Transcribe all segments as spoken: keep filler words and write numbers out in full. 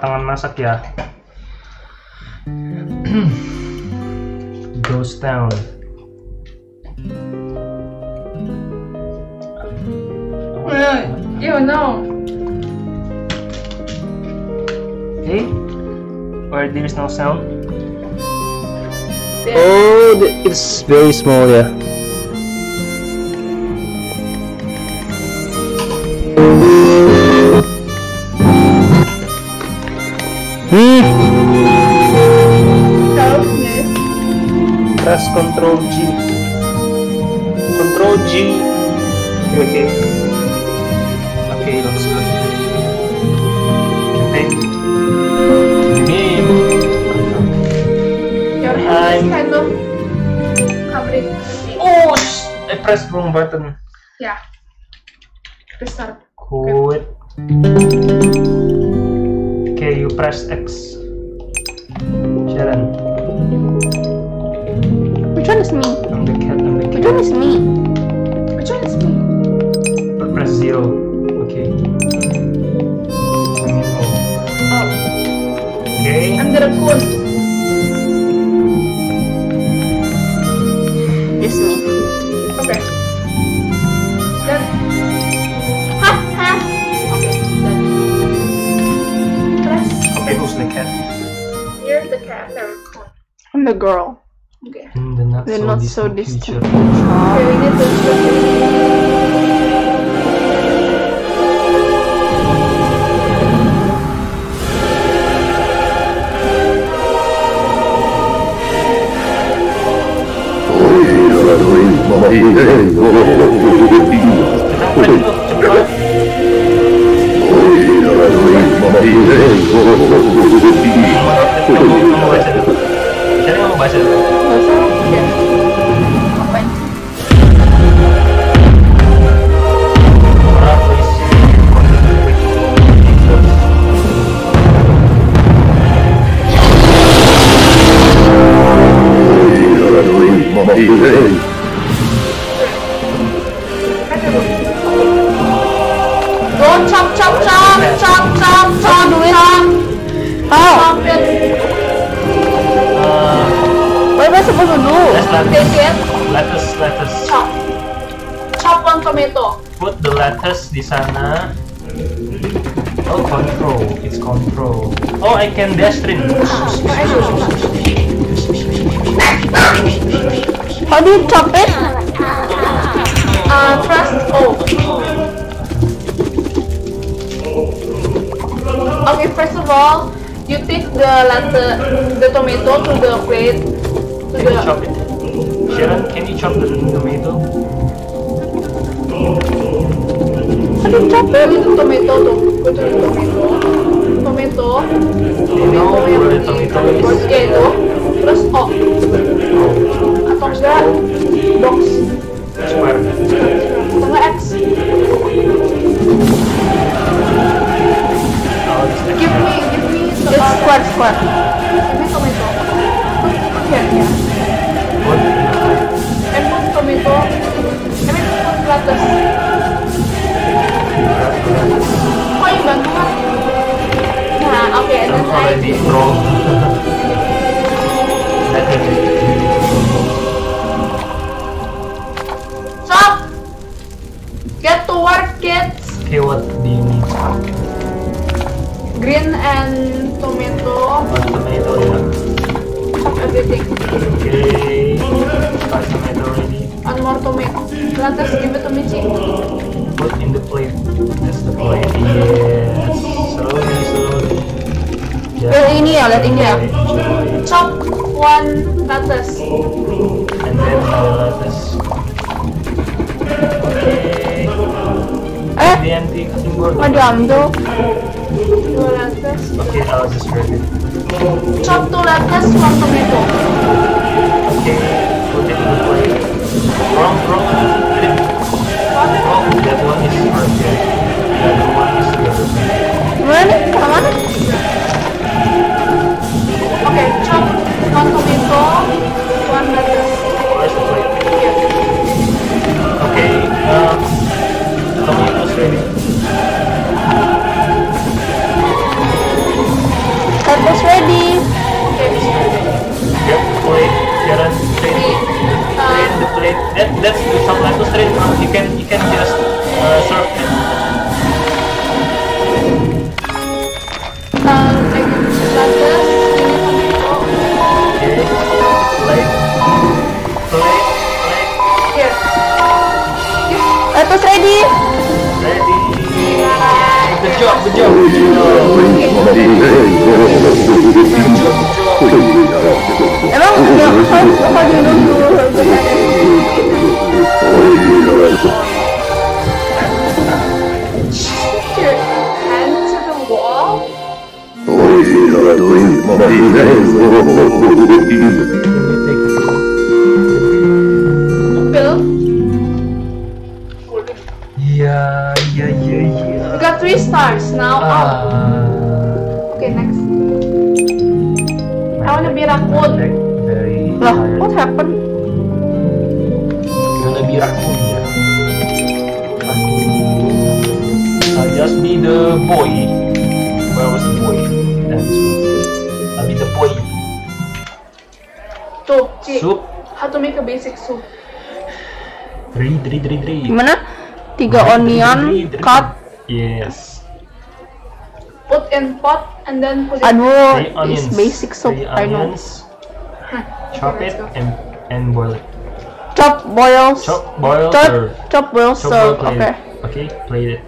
tangan masak ya. Goes down. You know. Okay, where there is no sound. There. Oh, it's very small, yeah. Hmm. Press Control G. Control G. Okay. Okay, looks good. Okay. Your hand is kind of covering the thing. Oh, I pressed wrong button. Yeah. Restart. Good. Okay, you press X. Sharon. Which one is me? I'm the cat. I'm the cat. Which one is me? Which one is me? But press zero. Okay. Oh. Okay. I'm the raccoon. This me. Okay. Done. Ha ha. Okay. Done. Press. Okay, who's the cat? You're the cat. The raccoon. I'm the girl. Okay. Mm, they're not, they're so, not distant so distant. Okay, lettuce, lettuce. Chop. Chop one tomato. Put the lettuce di sana. Oh, control. It's control. Oh, I can dash stream. How do you chop it? Uh, press O. Okay, first of all, you take the lettuce, the tomato to the plate. To can the you chop it? Sharon, can you chop the tomato? How do you chop the little tomato? Go to the tomato. Tomato. No, the tomato is... Ya itu. Terus O. Atau enggak, box. Square. Atau enggak X. Give me, give me... Square, square. Give me tomato. Here, here. Tomato, I mean put lettuce. Kok yang bantu kan? Nah, oke, okay, that's right. Stop! Get to work, kids! Okay, what do you need? Green and tomato. What tomato, yeah. Chop everything. Okay, got tomato ready. One more tomato. Lettuce, give it to me, Chi. Put in the plate. That's the plate. Yes. Slowly, slowly. Yeah. Let ini ya, let ini ya. Chop one lettuce. And then the lettuce. Okay. Eh? The empty cutting board. Madam, do. Two lettuce. Okay, I'll just grab it. Chop two lettuce, one tomato. Okay. Put it in the plate. Wrong, wrong, oh, that one is right there. The other one is the other one. Really? Come on. Okay, chop one tomato, one lettuce. Where's the plate? Here. Okay, um, tomato's ready. that's some langoustine. You can you can just uh, serve it. Okay. Plate. Plate. Plate. Here. Atas ready. Ready. Good job. Good job. Emang nggak apa apa dulu. Bill? Yeah, yeah, yeah, yeah. You got three stars now. Uh, okay, next. I wanna be raccoon. Lah, what happened? You wanna be raccoon? Yeah. Raccoon. I'll just be the boy. Where was the boy? That's. I'll be the boy. Soup. How to make a basic soup? Three, three, three, three. Gimana? Tiga onion, three, three, three. Cut. Yes. Put in pot and then put it. Aduh, it's basic soup. Three I know. Huh. Chop okay, it and and boil it. Chop, boil, chop, boil, chop, or chop, boil, chop, so boil, okay. It. Okay, plate it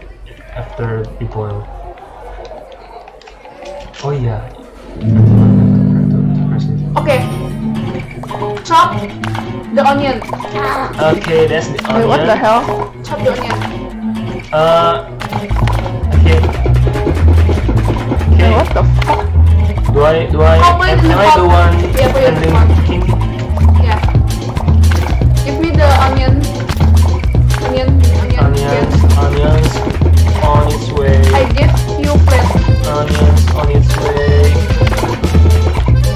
after you boil. Oh yeah. Okay. Chop the onion. Okay, that's the onion. Wait, what the hell? Chop the onion. Uh, okay. Okay. Wait, what the fuck? Do I, do I, oh, am, am I the one yeah, handling the cooking? Yeah. Give me the onion. Onion, onion, onions, onions on its way. I give you plate. Onions on its way.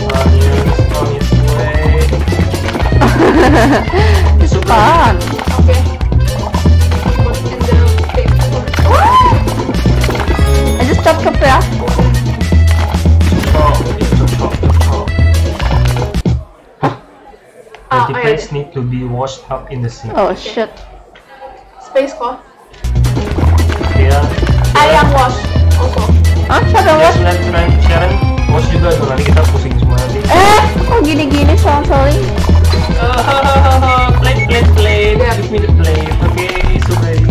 Onions on its way. It's fun. Okay. Put in the paper. I just chopped up there. Chop, chop, chop, chop. Huh? Oh, the plates need to be washed up in the sink. Oh shit. Space call. Yeah. I am washed also. Ah, sudah wash. Just like Sharon, wash juga so nanti kita pusing semua nanti. Eh, kok gini-gini soal soalnya. Oh, plate, plate, plate. Yeah. Give me the plate. Okay, so ready.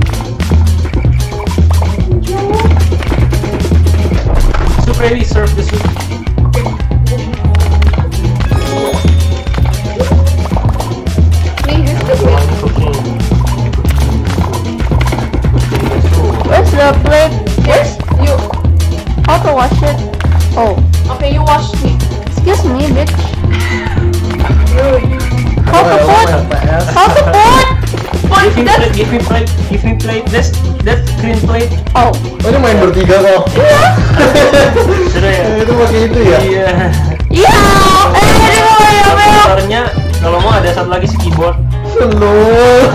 Soup ready, serve the soup. Please, the plate. Where's the plate? Where's you? How to wash it? Oh. Okay, you wash me. Excuse me, bitch. How to put? How to put? Give me plate, give me plate, give me plate. That's that's green plate. Oh. Oh, ini main bertiga kok. Iya. Itu pakai itu ya. Iya. Iya. Eh, ini mau ya, Bel. Sebenarnya kalau mau ada satu lagi si keyboard. Loh.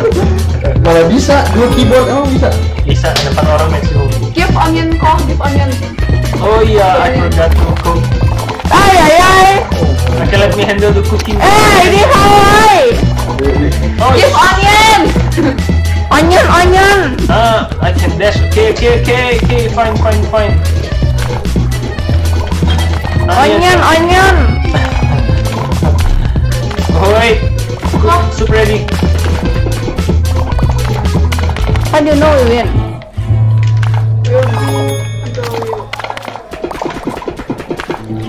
Malah bisa dua keyboard emang bisa. Bisa ada empat orang maximum. Give onion kok, give onion. Oh iya, I forgot to cook. Ay ay ay. Okay, let me handle the cooking. Hey, ini Hawaii. Oh, give onion. Onion, onion. Ah, I can dash. Okay, okay, okay, okay. Fine, fine, fine. Onion, onion. Alright. Cook. Soup ready. How do you know we win?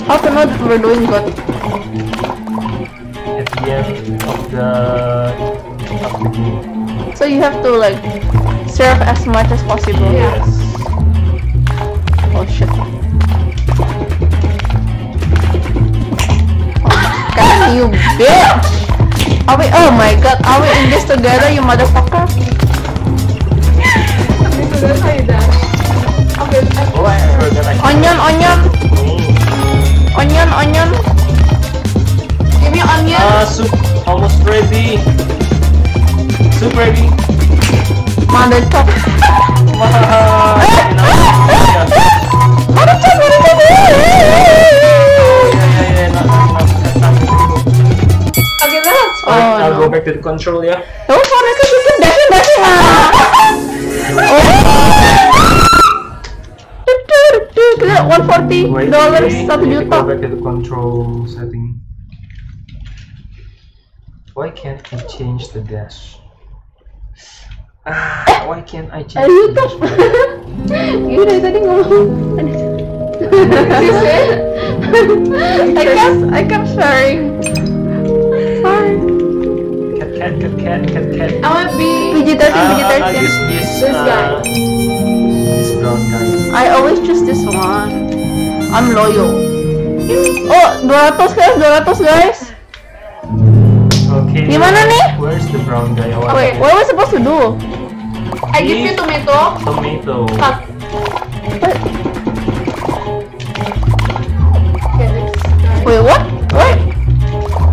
How to know that we're doing good? At the end of the, of the game. So you have to like serve as much as possible. Yes. Oh shit. God, you bitch! Are we? Oh my god! Are we in this together, you motherfucker? Onion, onion. Onion, onion. Give me onion. Ah, uh, soup almost ready. Soup ready. Mother chop. Wow. Mother chop, mother chop. Okay, let's. Oh, I'll no. go back to the control, yeah. Don't worry. one forty dollars. Go back to the control setting. Why can't I change the dash? Ah, why can't I change the dash? You know, tadi ngomong. I kept, I kept sharing. Sorry. Cat, cat, cat, cat, cat, cat. I want to be vegetating, vegetating. I'll use this, this uh, guy. I always choose this one. I'm loyal. Oh, two hundred guys, two hundred guys. Okay. Gimana nih? Where's the brown guy? What okay, what am I supposed to do? I give you tomato. Tomato. Cut. Wait, what? What?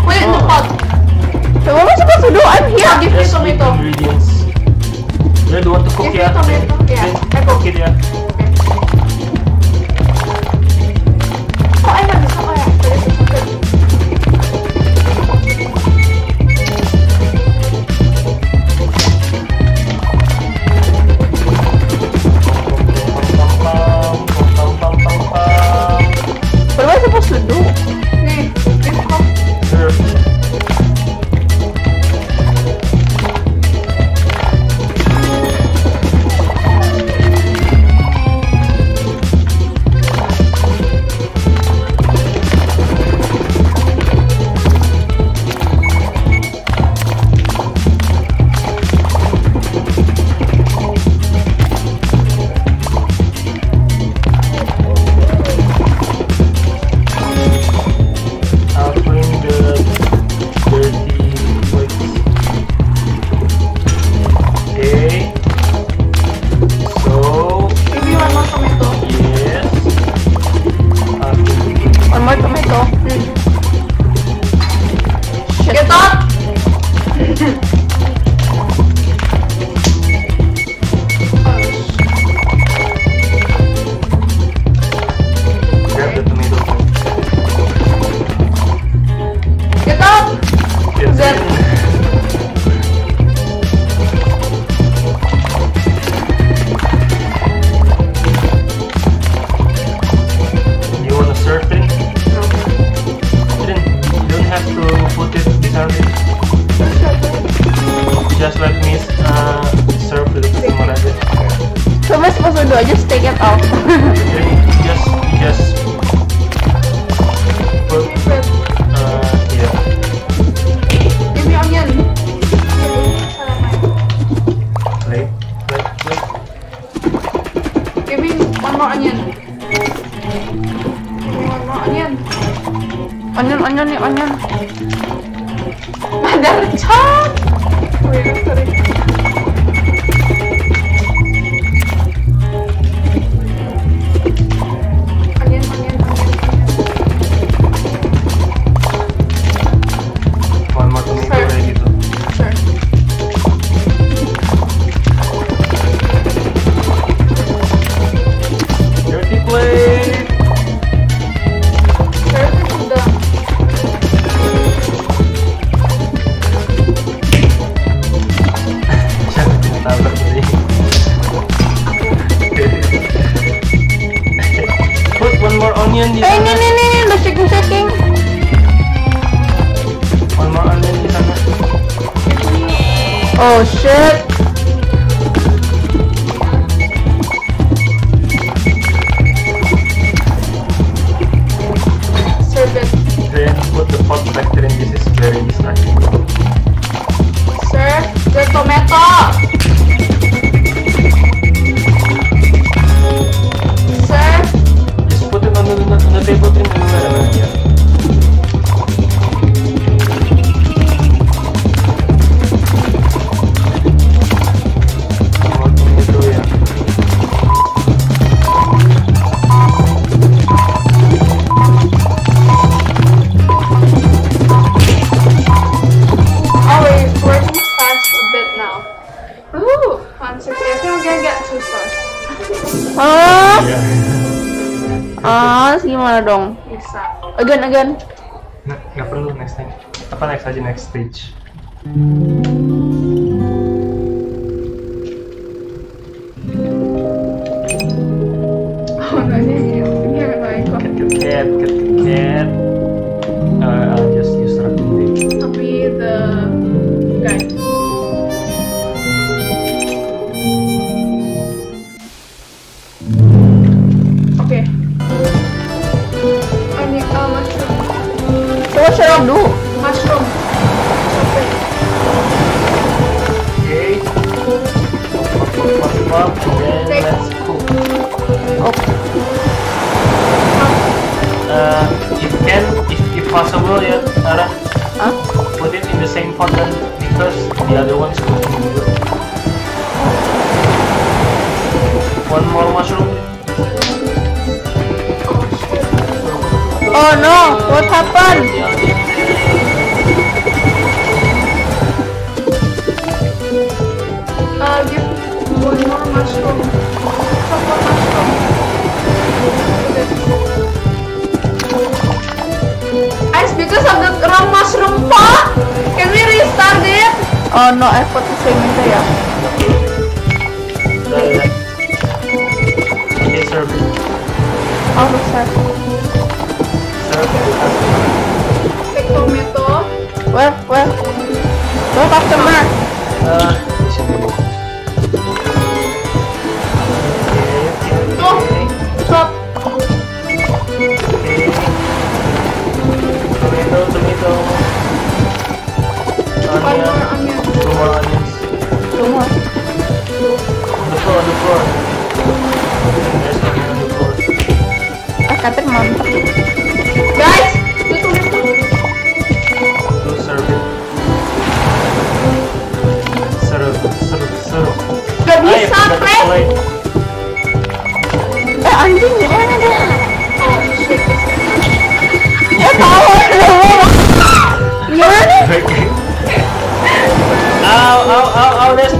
Wait, oh. The pot. Wait, what am I supposed to do? I'm here. I'll give you tomato. Ingredients. You don't want to cook yet? Tomato, yeah. I cook it yet. Oh, I have this one. What am I supposed to do? Hey, this one. Sure. Again, again. Nggak, nggak perlu next time. Apa next aja next stage. cat, cat, cat, cat. Uh, I'll just use rugby thing. I'll be the guy. Okay. I need a uh, mushroom. So what should I do? Mushroom. Okay. Mushroom up. Then Take. let's cook. Okay. Uh, if can, if, if possible, yeah, Sarah, huh? Put it in the same pot because the other one's cooking good. One more mushroom. Oh no! What happened? Yeah, okay. Uh, give one more mushroom. One more mushroom. Okay. It's because of the wrong mushroom pot. Can we restart it? Oh no, I put the same in there. Okay. Okay, serve it. I'll serve it. Serve it. Take tomato. Where? Where? Don't touch the mark. Uh, it should be good. Okay. Stop. Tomato, tomato, onion, onion. Two more onions. Two more. On the floor, on the floor. There's nothing on the floor. I got it, mom. Guys! Do tomato. Do serve it. Serve, serve, serve. Gak bisa, Fred! Eh, anjing, gimana deh? Oh, shit. Ya tau!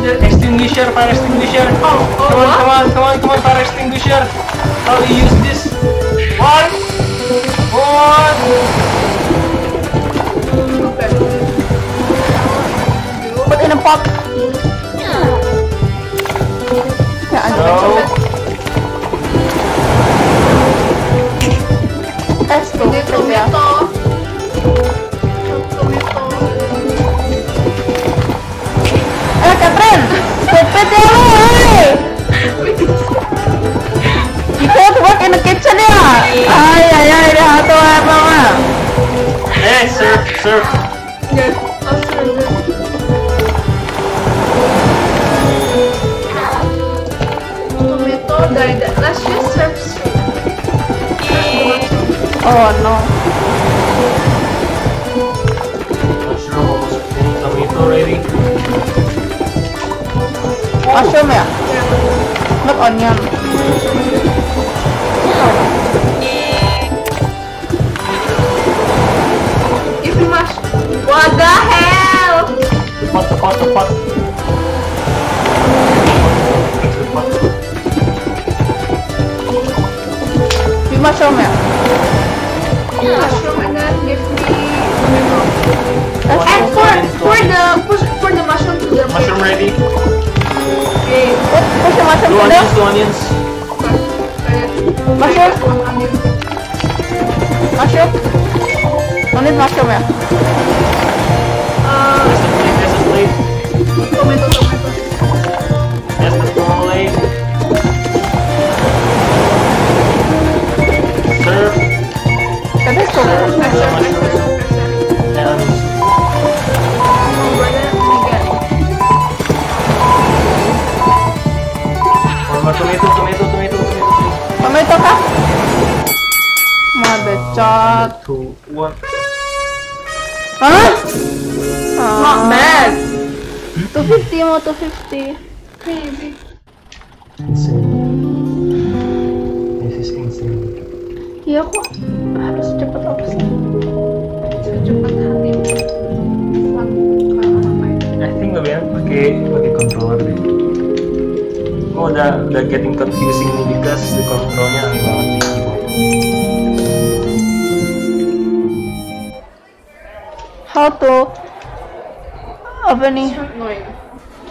Extinguisher, fire extinguisher. Oh, oh, come on, come on, come on, come on, fire extinguisher. How do you use this? One, one. Put in a pot. So, let's go. Tomato. Catherine, stupid ya. You can't work in the kitchen ya. Ay ay ay, hatu ay mama. Hey, serve, serve. Good, I'll serve it. Tomato died. Let's just serve soup. Oh no. Tomato ready. Mushroom ya? Not onion. Give me mushroom. What the hell? The pot, the pot, the pot. Give me mushroom ya? Mushroom and then give me... And pour, pour the, push, pour the mushroom to the plate. Mushroom ready. Okay. What, what's the mushroom? Two onions, two onions. Mushroom? Mushroom? Only mushroom, yeah. Uh, there's a plate, there's a plate. Tomato, tomato. There's the plate. Serve. That is tomato. Serve the mushroom. And onions. Tomato, tomato, tomato, tomato. Tomato kah? Mother child. Two, one. Huh? Oh. Not bad. Two fifty more, two fifty. Crazy. Insane. This is insane. Iya kok harus cepat apa sih? Secepat hati. I think lebih enak pakai pakai controller deh. Oh, udah, udah getting confusing nih because the controlnya aneh banget nih. How to opening?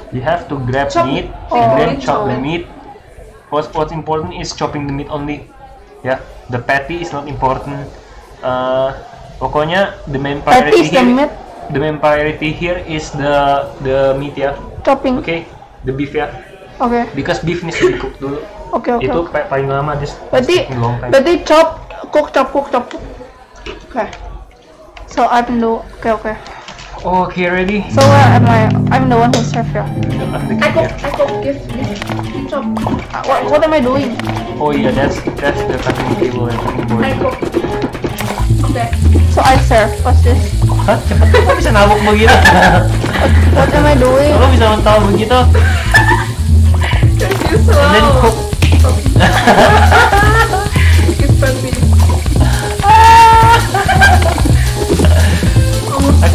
You have to grab chop meat, oh. grab chop the meat. What's, what's important is chopping the meat only. Ya, yeah, the patty is not important. Uh, pokoknya the main priority here, the, the main priority here is the the meat ya. Chopping. Okay, the beef ya. Okay. Because beef needs to be cooked dulu. Okay, okay. Itu okay. paling lama just. Berarti berarti chop, cook, chop, cook, chop. Okay. So I'm the okay, okay. Oh, okay, ready. So where am I? I'm the one who served here. I cook, I cook, give this chop. What, what am I doing? Oh yeah, that's that's the cutting table and cutting board. I cook. Okay. So I serve. What's this? Hah? Cepet kok bisa nabuk begitu? What am I doing? Kok bisa mentah begitu? You're so slow. And then cook. It's funny.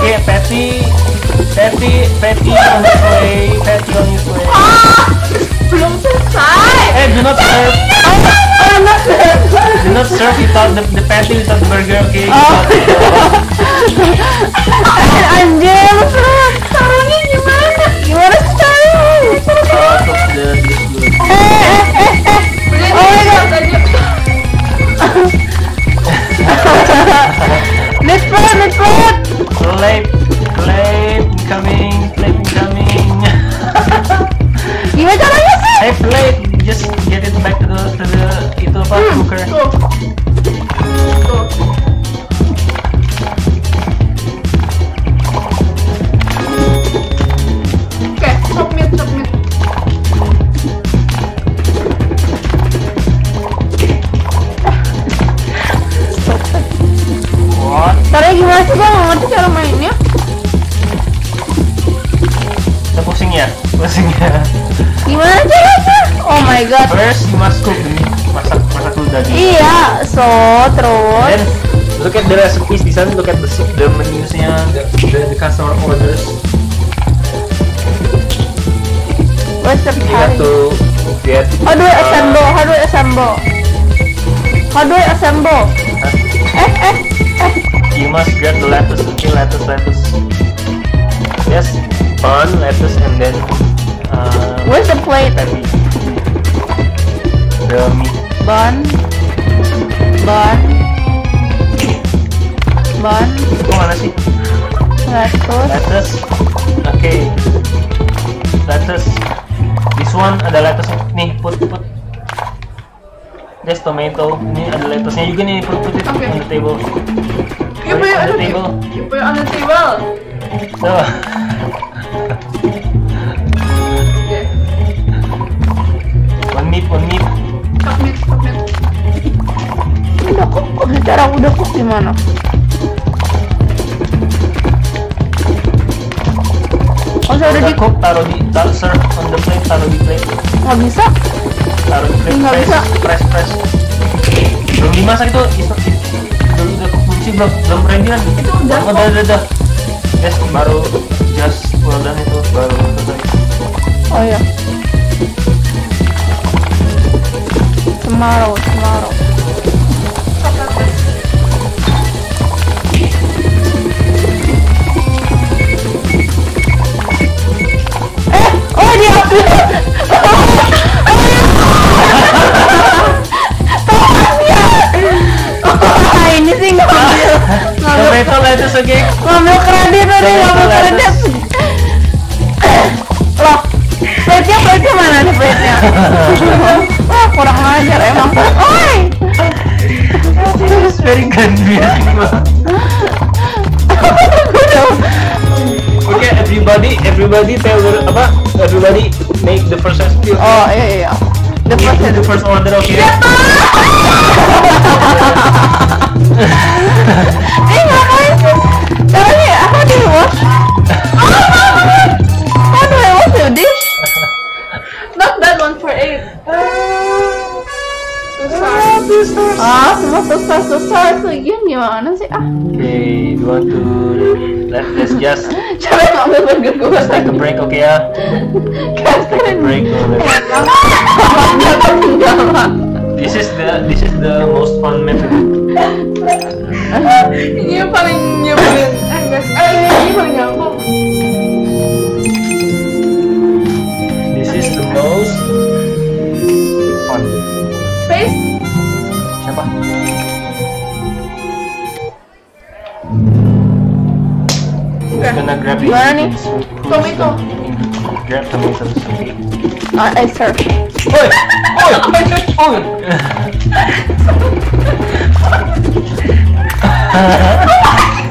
Okay, Patty, Patty, Patty on his way, Patty on his way. Belum selesai. Eh, do not serve. Oh, not serve. Do not serve without the the patty without burger, okay? Oh. Anjir, caranya gimana? Gimana caranya? Eh, eh, eh, eh. Oh my god. Let's run, let's run! Play, play, coming, play, coming. Gimana caranya sih? Hey, play, just get it back to the, to the itu apa, hmm. cooker. Go. Go. Okay, stop me, stop me. Caranya gimana sih, gua gak ngerti cara mainnya. Kita pusing ya? Pusing ya. Gimana caranya? Oh my god. First you must cook the meat. Masak, masak dulu daging. Iya, so terus then look at the recipes di sana, look at the soup, the menusnya, the, the, the customer orders. What's the you have to get how do I assemble? How do I assemble? How do I assemble? Eh, eh, eh. You must grab the lettuce, okay, lettuce, lettuce. Yes, bun, lettuce, and then uh, where's the plate? Patty. The meat. Bun, bun, bun. Kemana sih? Lettuce. Lettuce. Okay. Lettuce. This one ada lettuce. Nih, put, put. There's tomato. Ini ada lettuce-nya juga nih. Put, put it okay. on the table. You put, on the table. you put it on the table. So. Okay. One meat, one meat. Cut meat, cut meat. Udah cook, cara udah cook gimana? Oh, udah di cook, taruh di, taruh serve on the plate, taruh di plate. Nggak bisa? Taruh di plate. Nggak bisa. Press, press. Belum dimasak itu, belum udah cook. Sih belum belum ready kan? Itu udah. Oh, udah udah udah. Yes, baru just well done itu baru selesai. Oh ya. Tomorrow, tomorrow. Eh, oh dia. Ini sih nggak ambil tomato lettuce again. Ngambil kredit tadi, ngambil kredit. Loh, plate-nya, plate-nya mana nih plate-nya? Wah, kurang ajar emang. Oi! This is very confusing. Okay, everybody, everybody tell apa? Everybody make the first recipe. Oh, iya iya. The first, the first order, okay? Eh, ngapain sih? Caranya, how do you wash? Oh, how do I wash your dish? Not that one for eight. Two stars. Ah, semua two stars, two stars. Lagi gimana sih? Ah. Okay, you want to let this just. Coba ngambil burger gue. Just take a break, okay ya? Just take a break. This is the this is the most fun method. Ini paling nyebelin. Eh, ini paling gampang. This is the most fun. Space. Siapa? gonna grab you it. Tomato. Grab tomatoes. Uh, I serve. Oi! Oi!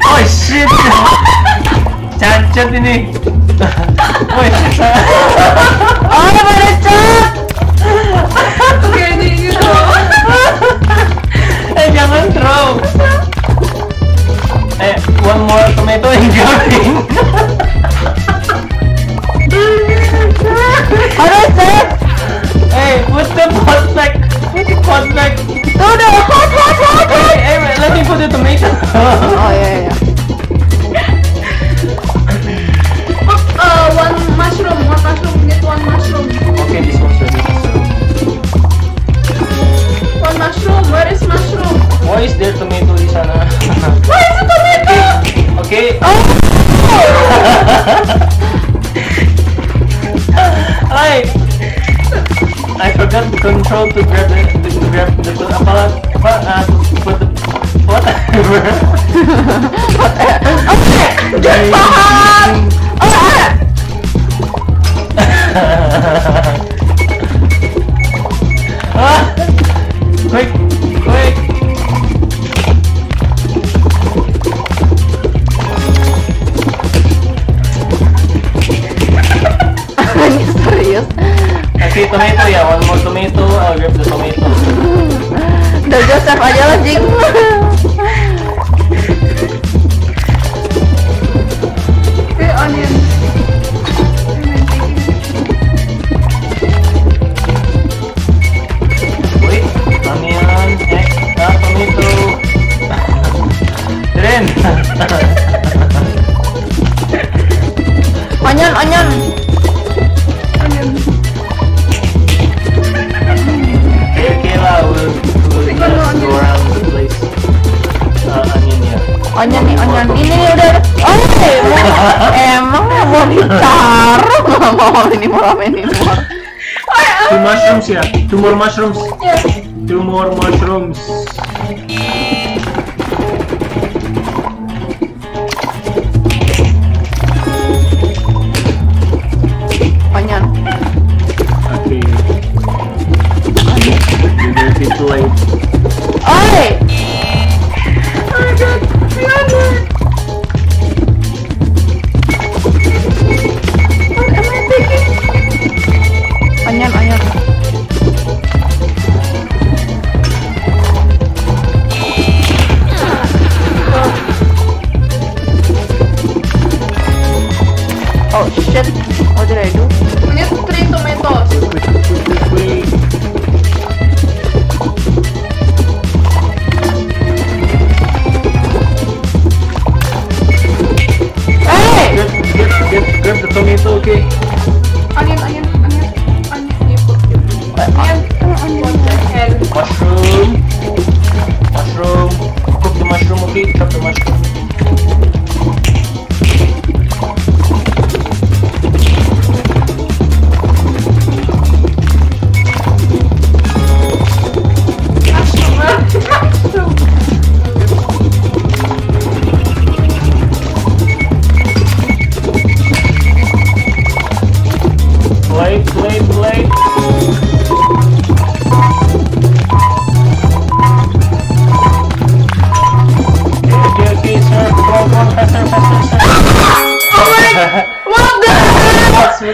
Oi! Oi! Shit! Cacat ini. Oi! Oh, mana cat? Begini itu. Eh, jangan throw. Eh, one more tomato incoming. What is it? Hey, put the pot back. Put the pot back. No, no, pot, pot, pot, pot. Hey, wait, let me put the tomato. Oh, yeah, yeah. Uh, one mushroom, one mushroom, get one mushroom. Okay, this one's ready. One mushroom, where is mushroom? Why is there tomato in sana? Why is it tomato? Okay. Oh. I I forgot the control to grab the to grab the apa apa uh, put the whatever. Okay. Get behind. Ah! Quick! Quick! Are you serious? I see tomato, yeah. One more tomato. I'll grab the tomato. Udah Joseph aja lah, Jing. Okay, onion. Onion, onion, onion. Okay, okay, lah. We'll, we'll just go around the place. Uh, onion, yeah. Onion, nih, onion. Ini udah. Oh, emang mau ditaruh nggak mau ini mau ini mau. Two mushrooms, yeah. Two more mushrooms. Yes. Two more mushrooms.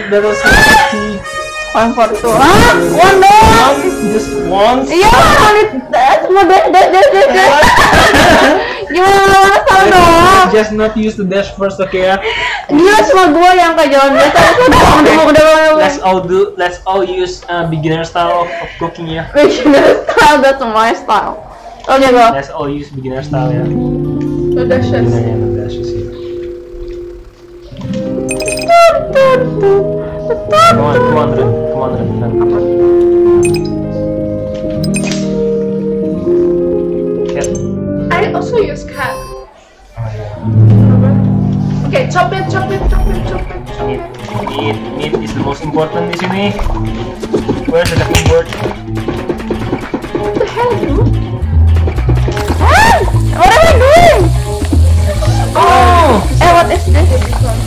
There was one one for two. Huh? One more. Just once. Yeah, one. That's more. That that that that. You sound off. Just not use the dash first, okay? Just for gua yang kajian. Let's all do. Let's all use beginner style of cooking, yeah. Beginner style. That's my style. Okay, go. Let's all use beginner style, yeah. No dashes. No dashes here. Come on, come on, run, come on, run, run. Cat. I also use cat. Okay, chop it, chop it, chop it, chop it, chop it. Meat, meat is the most important di sini. Where's the cooking board? What the hell, dude? Ah! What am I doing? Oh! Eh, what is this?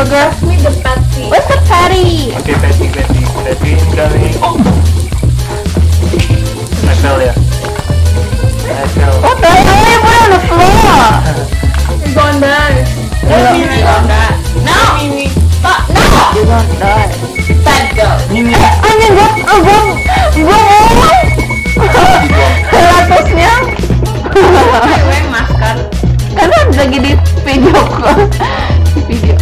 burger? Pass me the patty. Where's the patty? Okay, patty, patty, patty in garlic. Oh! I fell, yeah. I fell. What the hell? Put it on the floor! You're gonna die. You're gonna die. No! Stop! No! You're gonna die. Bad girl. I mean, what? Wrong, wrong, wrong. Lapasnya? Cewek masker. Karena lagi di video call. Video.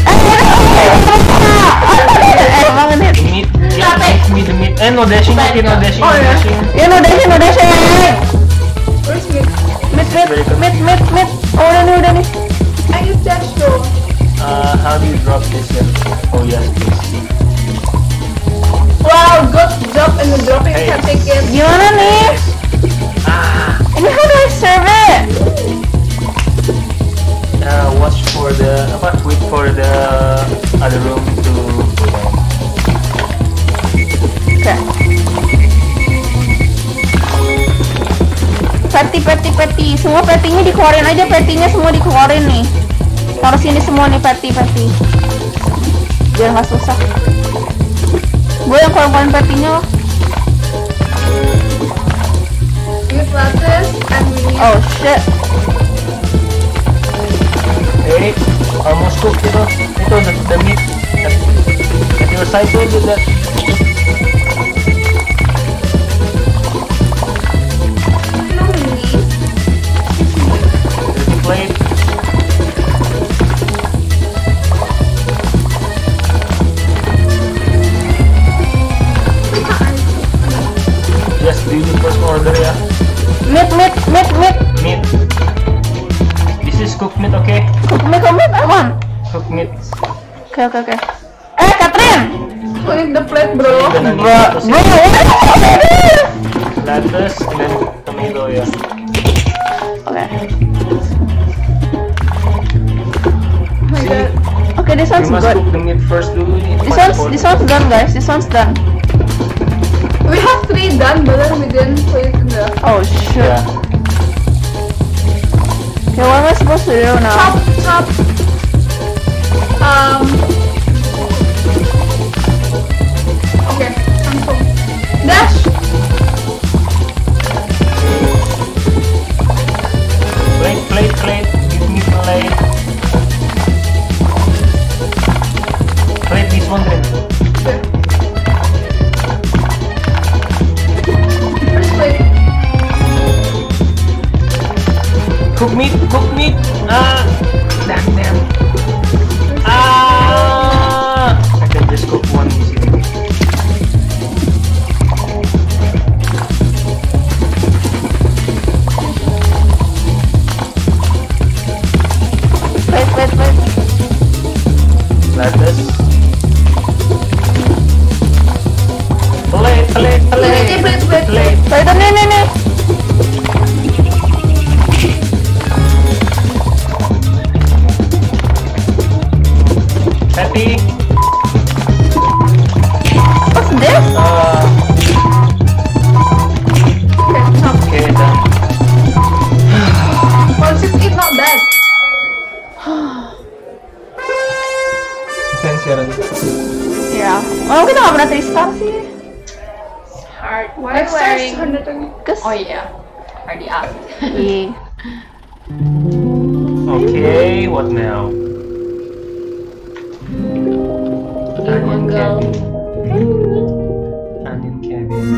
Emang ini. Ini demit. Eh, no dashing, no dashing. Ya, no dashing, no dashing. Mit, mit, mit, mit, mit. Oh, udah nih, udah nih. I just dash though. How do you drop this here? Oh yes, please. Wow, good job in the dropping tactic. Gimana nih? Ini how do I serve it? Uh, watch for the, apa? Wait for the other room to go down. Okay. Peti, peti, peti. Semua petinya dikeluarin aja. Petinya semua dikeluarin nih. Taruh sini semua nih peti, peti. Biar nggak susah. Gue yang kurang-kurang patinya. Use glasses and we need. Oh shit. Hey, almost cooked itu. Itu the the meat. At your side too, do that. Meat, meat, meat, meat. Meat. This is cooked meat, okay? Cooked meat, cooked meat, I want. Cooked meat. Okay, okay, okay. Eh, Catherine! Clean the plate, bro. Bro, bro. Lettuce and tomato, yeah. Okay. Oh my god. Okay, this one's good. You must cook the meat first, do we? This one's, this one's done, guys. This one's done. We have three done, but then we didn't put it in the... Oh, shit. Yeah. Okay, what am I supposed to do now? Chop, chop. Um... Okay, I'm cool. Dash! Plate, plate, plate. Give me plate. Plate this one, plate. Okay. Cook meat, cook meat. Ah, damn, damn. Ah, I can just cook one easily. Wait, wait, wait. Like this. Play, play, play, play, play, play. Play, no, no, no. What's this? Uh, okay, done. Well, just eat not bad. Thanks, Sharon. Yeah. Well, we don't have three stars here. It's hard. Why are wearing... Oh, yeah. Already asked. Yeah. Okay, what now? Onion cabin. Onion cabin.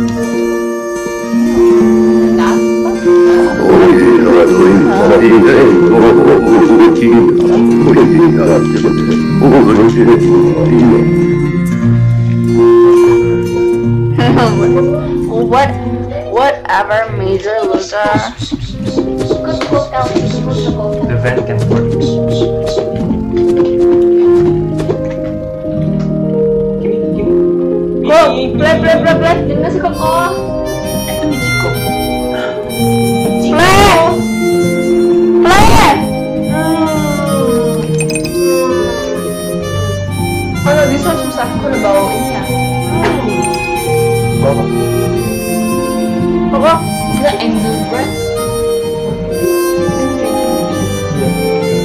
What? Whatever, major loser. The vent can work. Play, play, play, play. Jangan suka kok. Itu biji kok. Play, play. Kalau bisa susah, aku udah bawa ini ya. Bawa. Bawa. The angel breath.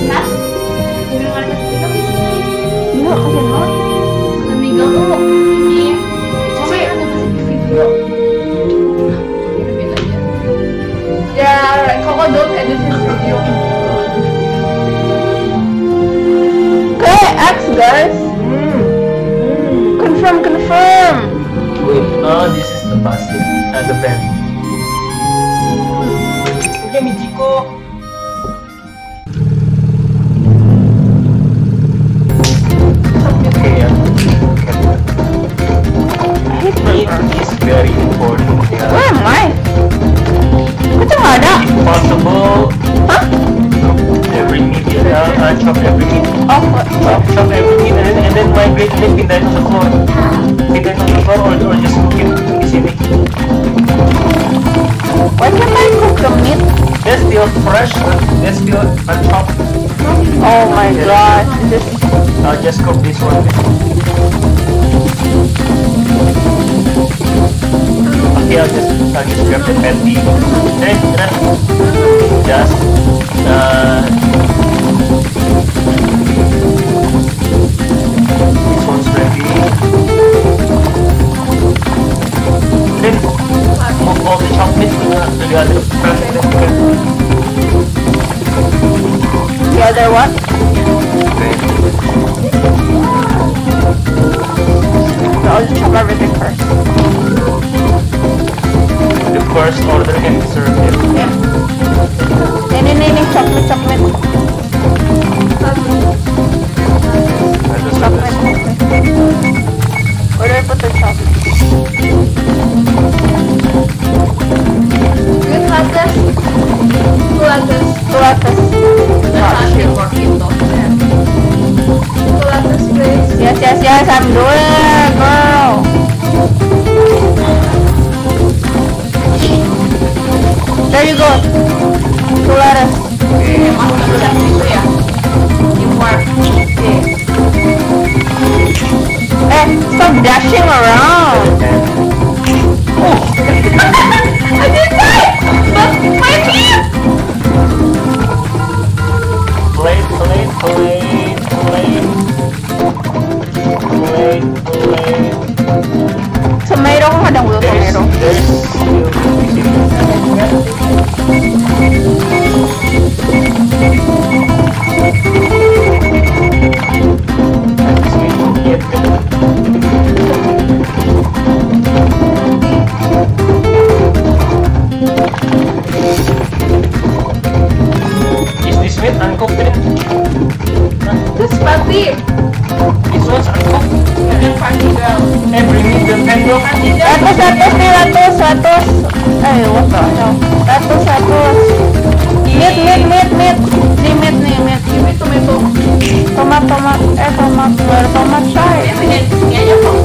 Nah, ini mana kita bisa? I don't edit this video. Okay, X guys. Mm. Mm. Confirm, confirm. Wait, ah, uh, this is the basket and the pen. Okay, Michiko. It is very important. Yeah. Where am I? What the hell? Impossible. Huh? Every meat, yeah. Uh, chop every meat. Oh, what? Chop, chop every meat and, and then migrate it in the floor. In the floor or, or just cook it. Why can't I cook the meat? They're still fresh, they're still unchopped. Oh my yes. God. This... I'll just cook this one. Okay, I'll just, I'll just grab the patty. Then, then just uh, this one's ready. Then move all the chocolate to the other one. The other one? Okay. I'll just chop everything first. The first order can be served here. Yeah. No, no, no, no, chocolate, chocolate. I just have this one. Where do I put the chocolate? You have this? Who has this? Who has this? That's actually working, though. Who has this, please? Yes, yes, yes, I'm doing it, girl. There you go. Two letters. Okay, I'm going to check this here. You work. Okay. Hey, stop dashing around. Oh. I didn't die. But my team. Play, play, play, play. Play, play. Tomato, hold on, we'll tomato. There's, there's is this meat uncooked? This is fatty. This one's uncooked. Every meat the ten doang. Ratus ratus nih ratus ratus. Eh, what the hell? Ratus ratus. Meat meat meat meat. Nih meat nih meat. Ini tomato. Tomat tomat eh tomat luar tomat saya. Ini ini aja kok.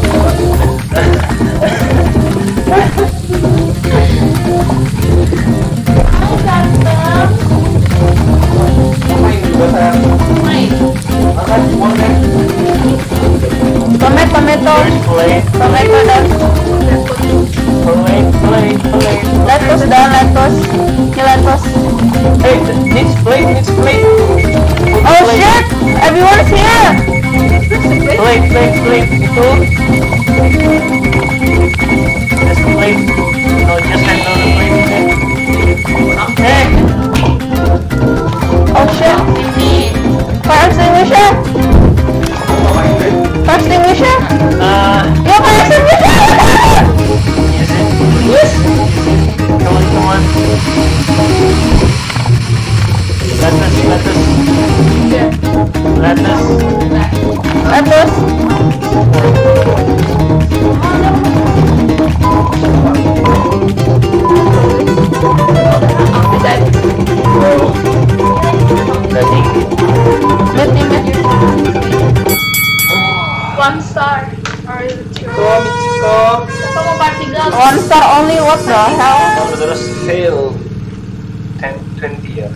Halo ganteng. Main juga saya. Main. Akan boleh. Tomato, tomato, plate, tomato, dan plate, plate, plate. Lettuce, dan lettuce, ini lettuce. Hey, this plate, this plate. Oh shit, everyone's here. Plate, plate, plate, itu. Just plate, no, just handle the plate. Hey. Oh shit, fire extinguisher. Fire extinguisher? Uh, yeah, fire extinguisher! Is it? Yes! Come on, come on. Lettuce, lettuce. Yeah. Lettuce. Lettuce. Is that it? Well, let me make you. One star or is it two? One star only, what the hell? Terus fail ten, twenty ya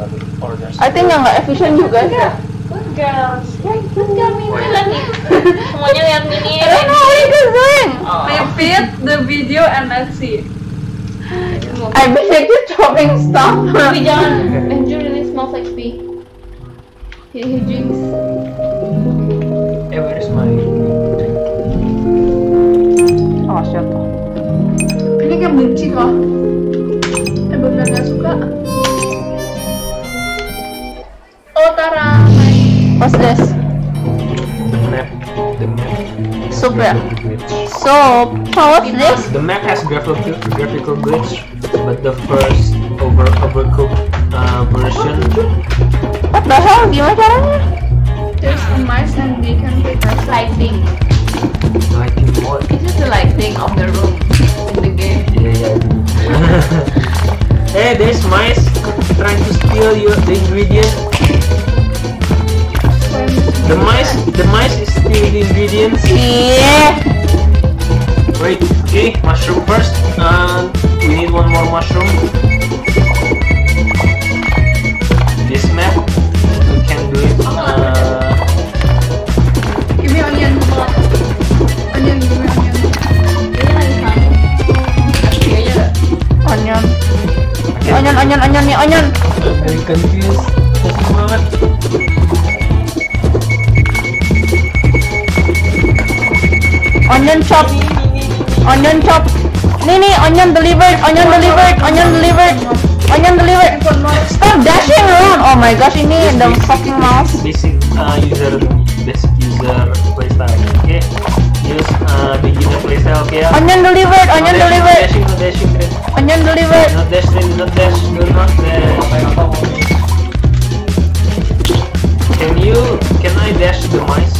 uh, orders. I think yang gak efficient juga ya. Good girls. Yeah, good girl Mini lagi. Semuanya lihat Mini. I don't know what are you doing? Repeat the video and let's see. I bet you keep chopping stuff. Tapi jangan. Andrew really smells like pee. He, he drinks. Hey, where is my drink? Oh, siapa? Ini kayak benci kok. Eh, bener-bener gak suka. So, what's this? The map has graphical graphical glitch, but the first over overcooked uh, version. What the hell? Do you want that? There's a mice and we can pick up lighting. Lighting what? This is the lighting of the room in the game. Yeah, yeah. Hey, there's mice trying to steal your the ingredients. The mice, the mice is stealing the ingredients. Yeah. Wait, okay, mushroom first. Uh, we need one more mushroom. This map, we can do it. Uh, give me onion. Onion, give me onion. Onion. Onion, onion, onion, onion. I'm confused. Fokus banget. Onion chop, onion chop. Nini, onion delivered, onion delivered, onion delivered, onion delivered. Stop dashing around. Oh my gosh, ini the fucking mouse. Basic uh, user, basic user playstyle. Okay, use uh, beginner playstyle. Okay. Onion delivered, onion delivered. Onion delivered. Not dash, not dash, do not dash. Can you? Can I dash the mice?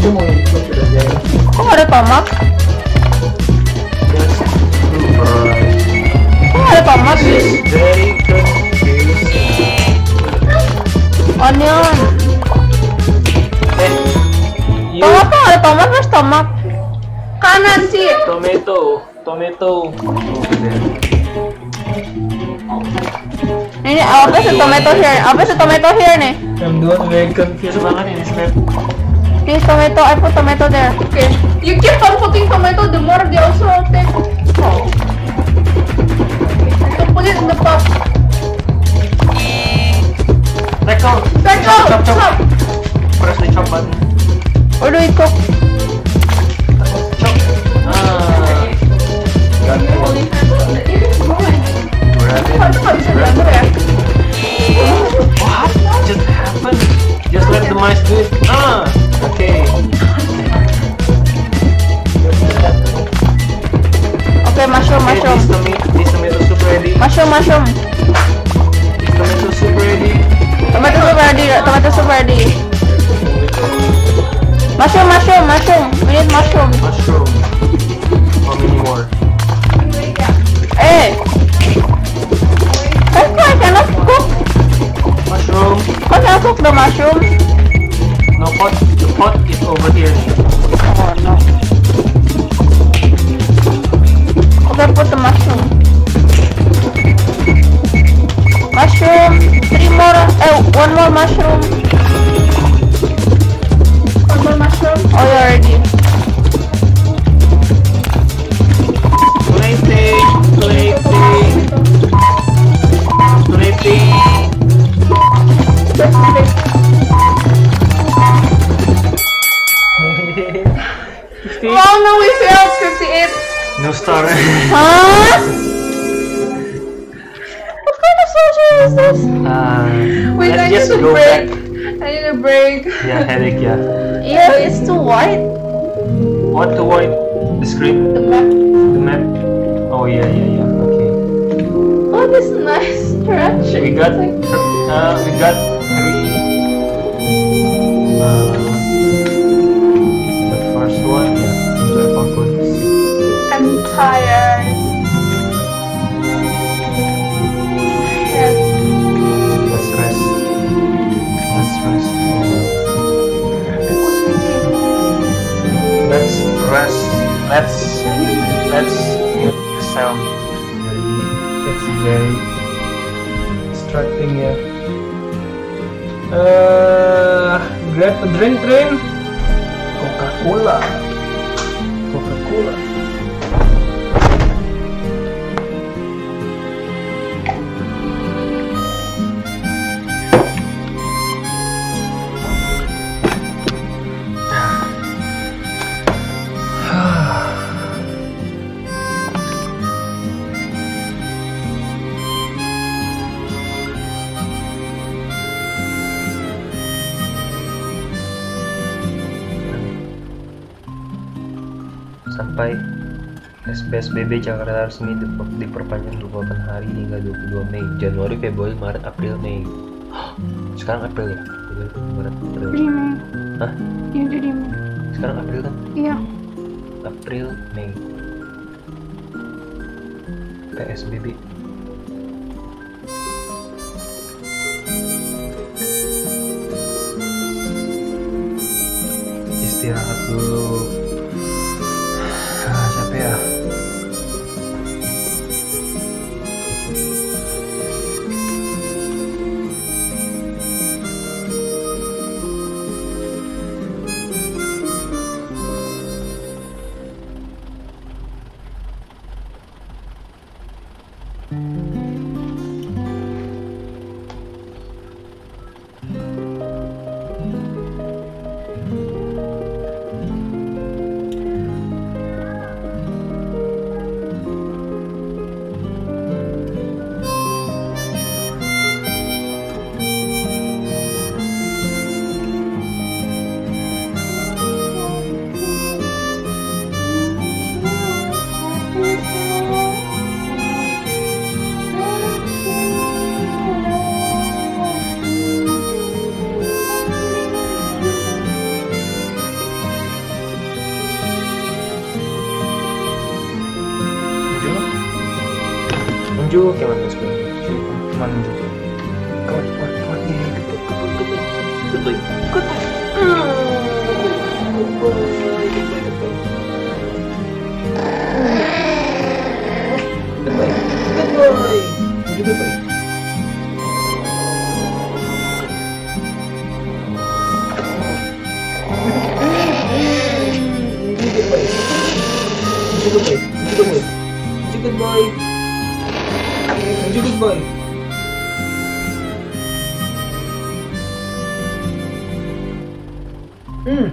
Tomorrow. Kok ada tomat? Kok ada tomat sih? Onion. Tomat kok ada tomat mas tomat? Kanan sih. Tomato, tomato. Ini apa sih tomato here? Apa sih tomato here nih? Yang dua very confused banget ini snap. Please tomato, I put tomato there. Okay. You keep on putting tomato, the more they also take. Oh. So put it in the pot. Let go. Let go. Chop, chop, chop. Press the chop button. Where do we cook? Chop. Ah. Got it. What just happened? Just let the mice do it. Ah. Okay. Okay, mushroom, okay, mushroom. This tomato soup ready. Mushroom, mushroom. This tomato soup ready. Tomato soup ready. Tomato soup ready. Mushroom, mushroom, mushroom. We need mushroom. Mushroom. How many more? Hey. That's why I cannot cook. Mushroom. Can I cook the mushroom? No pot, the pot is over here. Oh no. Okay, put the mushroom. Mushroom, three more, eh, one more mushroom. One more mushroom. Oh, you're ready. Plating, plating, plating. Plating. Oh no, we failed fifty-eight. No star. Huh? What kind of soldier is this? Uh, Wait, I need a break. Back. I need a break. Yeah, headache, yeah. Yeah, it's too wide. What too wide? The screen? The map. The map. Oh yeah, yeah, yeah. Okay. Oh, this nice stretch. We got. Uh, we got three. Uh, I'm tired. Yes. Let's rest. Let's rest. Let's rest. Let's let's mute yourself. It's very distracting here. Yeah. Uh, grab a drink, drink. Coca-Cola. Coca-Cola. sampai S P S B B Jakarta resmi diperpanjang dua puluh delapan hari hingga dua puluh dua Mei. Januari, Februari, Maret, April, Mei. Sekarang April ya? Maret, April. Hah? Sekarang April kan? Iya. April, Mei. P S B B. Istirahat dulu. Ah, capek ya. Nunjuk, kawan nunjuk, cuma nunjuk. Kawan, kawan, kawan, ya, ketuk, ketuk, ketuk, ketuk, ketuk, ketuk, ketuk. Hmm.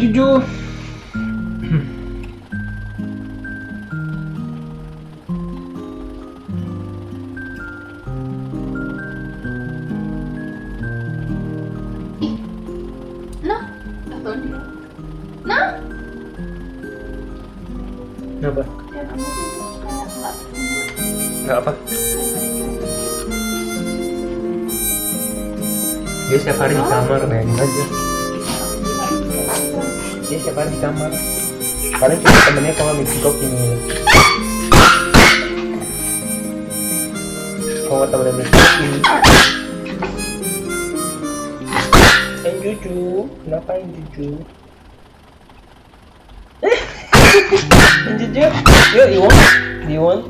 Jujur. Hmm. Ih. No. I told you. No. Kenapa? Ya, kamu itu kayak enggak apa. Enggak apa. Dia setiap hari di kamar, main aja. Dia setiap hari di kamar. Paling cuma temennya kalau mixing kopi ini. Kalau temennya mixing kopi. Eh, Juju, kenapa yang Juju? Eh, Juju, yo, you want? Do you want?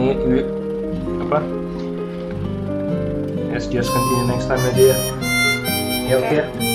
Ini apa? Let's just continue next time aja ya. Ya oke ya.